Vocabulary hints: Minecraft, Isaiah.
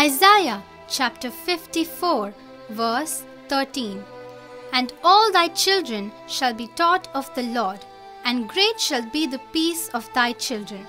Isaiah chapter 54 verse 13. And all thy children shall be taught of the Lord, and great shall be the peace of thy children.